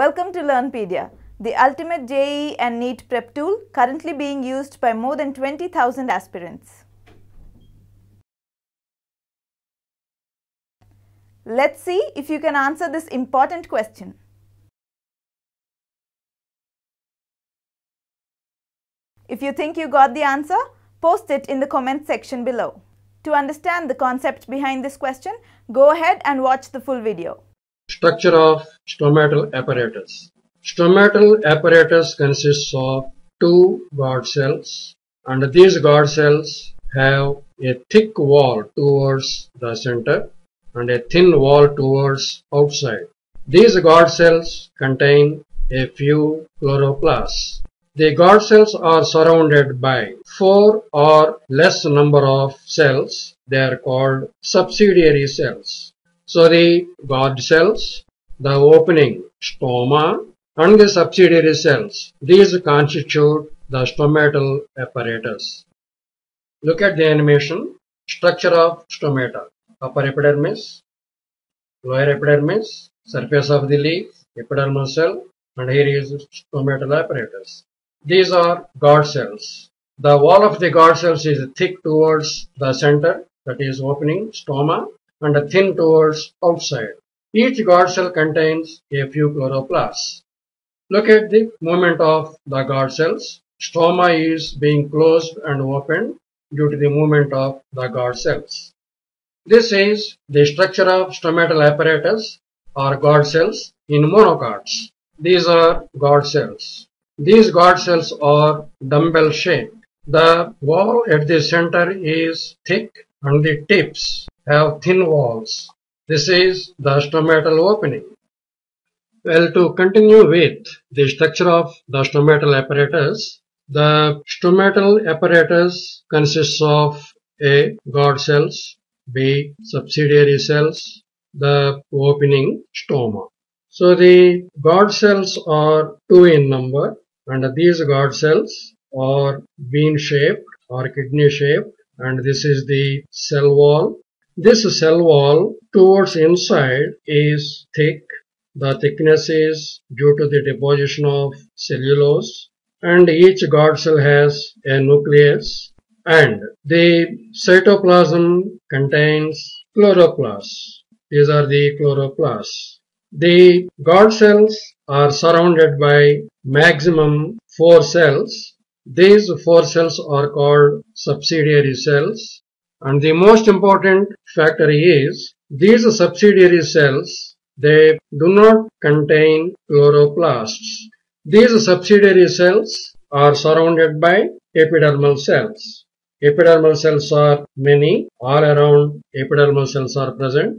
Welcome to Learnpedia, the ultimate JE and NEET prep tool currently being used by more than 20,000 aspirants. Let's see if you can answer this important question. If you think you got the answer, post it in the comment section below. To understand the concept behind this question, go ahead and watch the full video. Structure of stomatal apparatus. Stomatal apparatus consists of two guard cells, and these guard cells have a thick wall towards the center and a thin wall towards outside. These guard cells contain a few chloroplasts. The guard cells are surrounded by four or less number of cells. They are called subsidiary cells. So the guard cells, the opening stoma, and the subsidiary cells, these constitute the stomatal apparatus. Look at the animation. Structure of stomata. Upper epidermis, lower epidermis, surface of the leaf, epidermal cell, and here is stomatal apparatus. These are guard cells. The wall of the guard cells is thick towards the center, that is opening stoma, and thin towards outside. Each guard cell contains a few chloroplasts. Look at the movement of the guard cells. Stoma is being closed and opened due to the movement of the guard cells. This is the structure of stomatal apparatus or guard cells in monocots. These are guard cells. These guard cells are dumbbell shaped. The wall at the center is thick and the tips have thin walls. This is the stomatal opening. Well, to continue with the structure of the stomatal apparatus, the stomatal apparatus consists of A, guard cells, B, subsidiary cells, the opening stoma. So the guard cells are two in number. And these guard cells are bean-shaped or kidney-shaped, and this is the cell wall. This cell wall towards inside is thick. The thickness is due to the deposition of cellulose, and each guard cell has a nucleus, and the cytoplasm contains chloroplasts. These are the chloroplasts. The guard cells are surrounded by maximum four cells. These four cells are called subsidiary cells. And the most important factor is these subsidiary cells, they do not contain chloroplasts. These subsidiary cells are surrounded by epidermal cells. Epidermal cells are many. All around epidermal cells are present.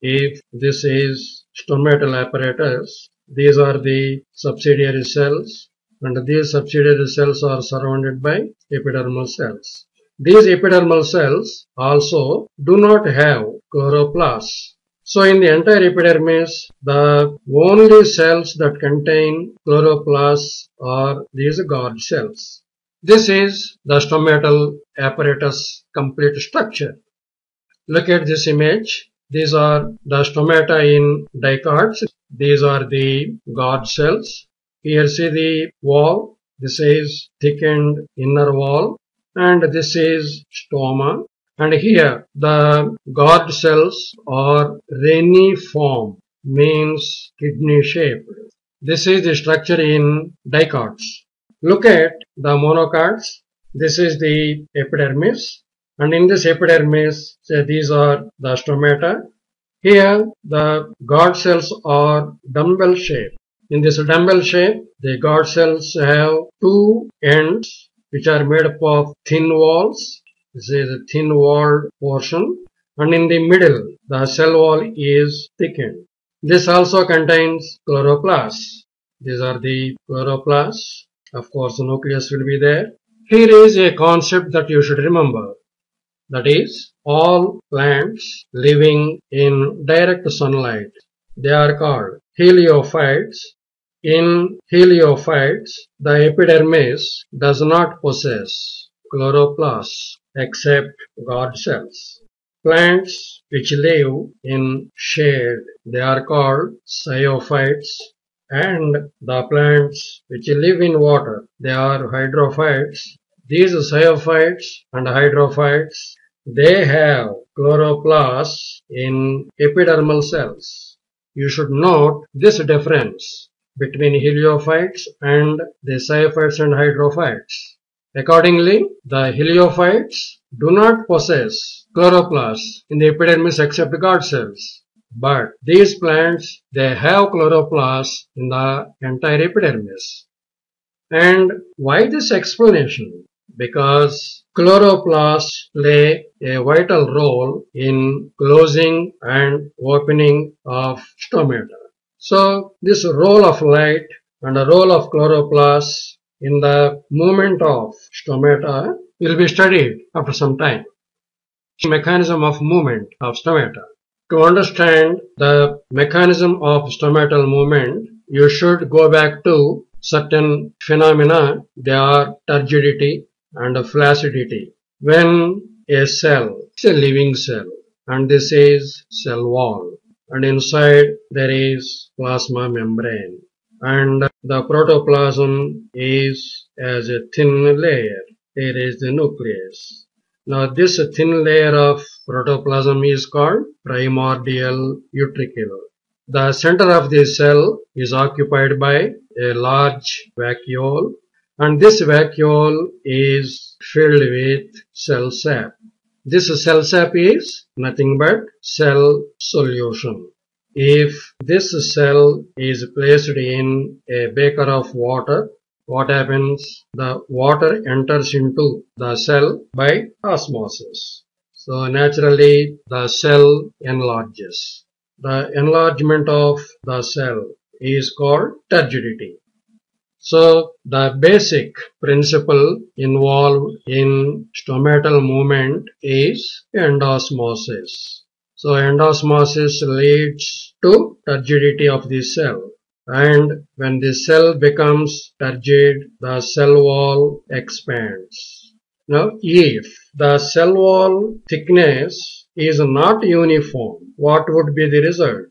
If this is stomatal apparatus, these are the subsidiary cells, and these subsidiary cells are surrounded by epidermal cells. These epidermal cells also do not have chloroplasts. So in the entire epidermis, the only cells that contain chloroplasts are these guard cells. This is the stomatal apparatus complete structure. Look at this image. These are the stomata in dicots. These are the guard cells. Here see the wall. This is thickened inner wall, and this is stoma. And here the guard cells are reniform, means kidney shaped. This is the structure in dicots. Look at the monocots. This is the epidermis. And in this epidermis, these are the stomata. Here, the guard cells are dumbbell shaped. In this dumbbell shape, the guard cells have two ends which are made up of thin walls. This is a thin walled portion. And in the middle, the cell wall is thickened. This also contains chloroplasts. These are the chloroplasts. Of course, the nucleus will be there. Here is a concept that you should remember. That is, all plants living in direct sunlight, they are called heliophytes. In heliophytes, the epidermis does not possess chloroplasts except guard cells. Plants which live in shade, they are called saprophytes. and the plants which live in water, they are hydrophytes. These zoophytes and hydrophytes, they have chloroplasts in epidermal cells. You should note this difference between heliophytes and the zoophytes and hydrophytes. Accordingly, the heliophytes do not possess chloroplasts in the epidermis except guard cells. But these plants, they have chloroplasts in the entire epidermis. And why this explanation? Because chloroplasts play a vital role in closing and opening of stomata. So this role of light and the role of chloroplasts in the movement of stomata will be studied after some time. Mechanism of movement of stomata. To understand the mechanism of stomatal movement, you should go back to certain phenomena. They are turgidity and flaccidity. When a cell, it's a living cell, and this is cell wall, and inside there is plasma membrane, and the protoplasm is as a thin layer. It is the nucleus. Now this thin layer of protoplasm is called primordial utricle. The center of this cell is occupied by a large vacuole, and this vacuole is filled with cell sap. This cell sap is nothing but cell solution. If this cell is placed in a beaker of water, what happens? The water enters into the cell by osmosis. So naturally, the cell enlarges. The enlargement of the cell is called turgidity. So the basic principle involved in stomatal movement is endosmosis. So endosmosis leads to turgidity of the cell. And when the cell becomes turgid, the cell wall expands. Now, if the cell wall thickness is not uniform, what would be the result?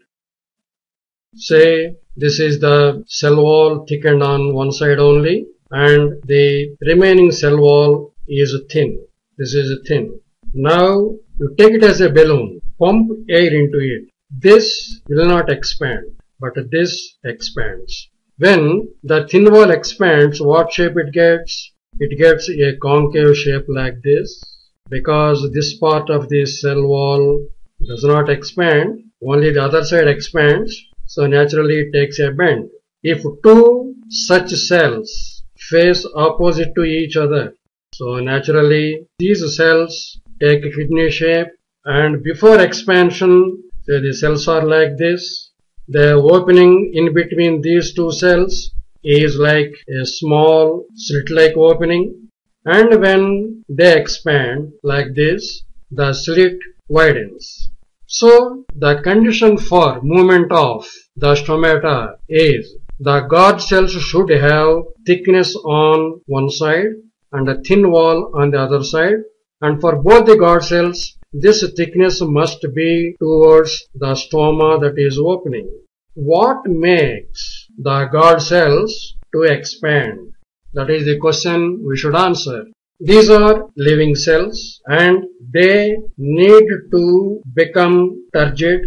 Say, this is the cell wall thickened on one side only, and the remaining cell wall is thin. This is thin. Now, you take it as a balloon, pump air into it. This will not expand, but this expands. When the thin wall expands, what shape it gets? It gets a concave shape like this, because this part of the cell wall does not expand, only the other side expands, so naturally it takes a bend. If two such cells face opposite to each other, so naturally these cells take a kidney shape, and before expansion, so the cells are like this. The opening in between these two cells is like a small slit-like opening, and when they expand like this, the slit widens. So the condition for movement of the stomata is the guard cells should have thickness on one side and a thin wall on the other side, and for both the guard cells, this thickness must be towards the stoma that is opening. What makes the guard cells to expand? That is the question we should answer. These are living cells, and they need to become turgid.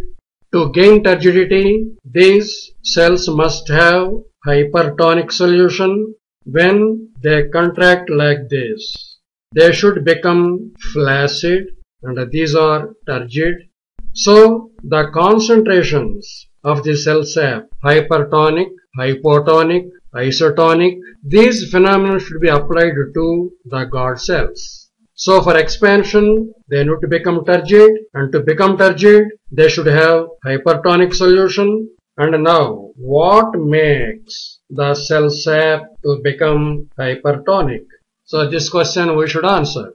To gain turgidity, these cells must have hypertonic solution. When they contract like this, they should become flaccid, and these are turgid. So the concentrations of the cell sap, hypertonic, hypotonic, isotonic, these phenomena should be applied to the guard cells. So for expansion, they need to become turgid, and to become turgid, they should have hypertonic solution. And now, what makes the cell sap to become hypertonic? So this question we should answer.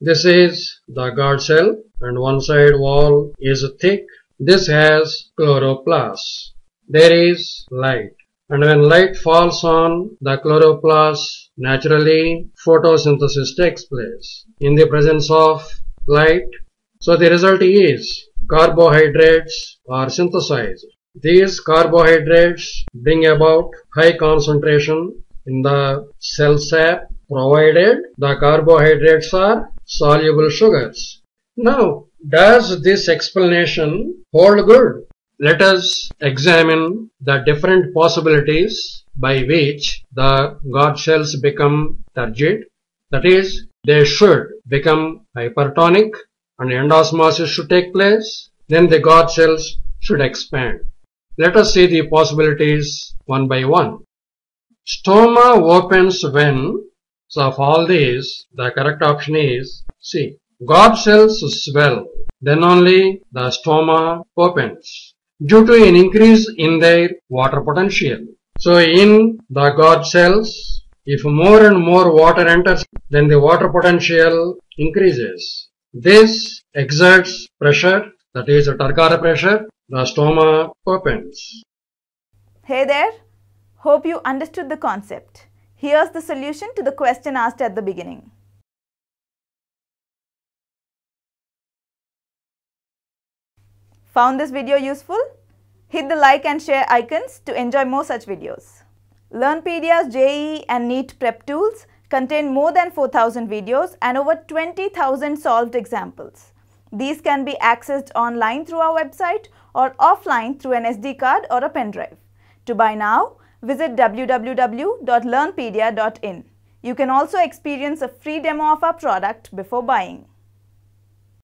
This is the guard cell, and one side wall is thick. This has chloroplasts. There is light, and when light falls on the chloroplasts, naturally photosynthesis takes place in the presence of light. So the result is carbohydrates are synthesized. These carbohydrates bring about high concentration in the cell sap, provided the carbohydrates are soluble sugars. Now, does this explanation hold good? Let us examine the different possibilities by which the guard cells become turgid, that is, they should become hypertonic and endosmosis should take place, then the guard cells should expand. Let us see the possibilities one by one. Stoma opens when, so of all these, the correct option is C. Guard cells swell, then only the stoma opens due to an increase in their water potential. So in the guard cells, if more and more water enters, then the water potential increases. This exerts pressure, that is a Tarkara pressure, the stoma opens. Hey there, hope you understood the concept. Here's the solution to the question asked at the beginning. Found this video useful? Hit the like and share icons to enjoy more such videos. Learnpedia's JE and NEET prep tools contain more than 4,000 videos and over 20,000 solved examples. These can be accessed online through our website or offline through an SD card or a pen drive. To buy now, visit www.learnpedia.in. You can also experience a free demo of our product before buying.